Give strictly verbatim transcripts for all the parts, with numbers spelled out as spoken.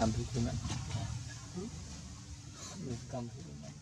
Ambil dengan bukan dengan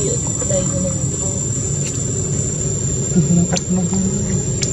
Dia aku pernah ingin menunggu.